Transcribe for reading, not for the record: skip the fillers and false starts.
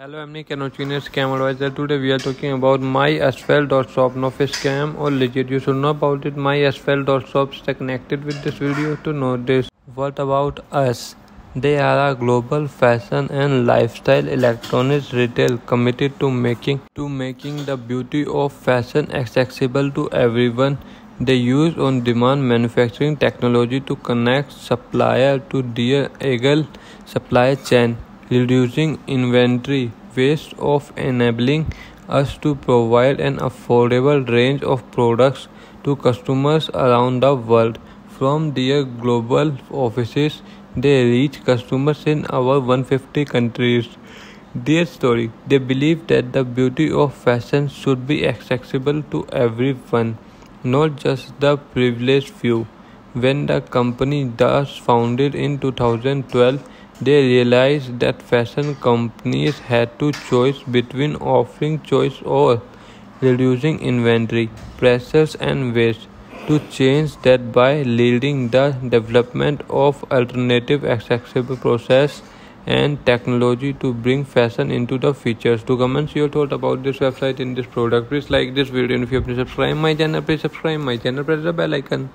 Hello, I'm Nick Kanochini, Scam Advisor. Today we are talking about my Asfell.shop. No fish scam or legit. You should know about it. My Asfell.shop. Stay connected with this video to know this. What about us? They are a global fashion and lifestyle electronics retail committed to making the beauty of fashion accessible to everyone. They use on-demand manufacturing technology to connect supplier to their agile supply chain, reducing inventory waste of enabling us to provide an affordable range of products to customers around the world. From their global offices, they reach customers in over 150 countries. Their story: they believe that the beauty of fashion should be accessible to everyone, not just the privileged few. When the company was founded in 2012, they realized that fashion companies had to choose between offering choice or reducing inventory, pressures and waste. To change that by leading the development of alternative accessible process and technology to bring fashion into the features. To comment your thought about this website in this product, please like this video, and if you haven't subscribed my channel, please subscribe my channel, press the bell icon.